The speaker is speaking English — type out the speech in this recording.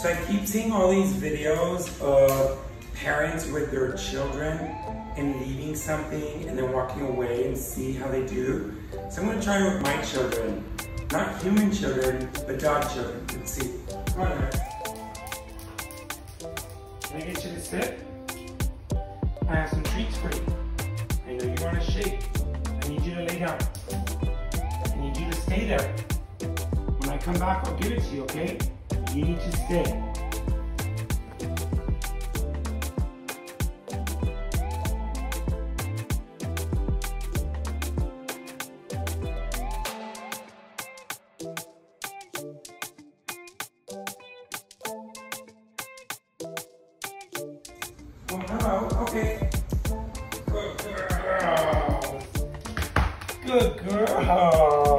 So I keep seeing all these videos of parents with their children and leaving something and then walking away and see how they do. So I'm gonna try it with my children. Not human children, but dog children. Let's see. Come on, Eric. Can I get you to sit? I have some treats for you. I know you want to shake. I need you to lay down. I need you to stay there. When I come back, I'll give it to you, okay? You need to stay. Oh, hello, okay. Good girl. Good girl.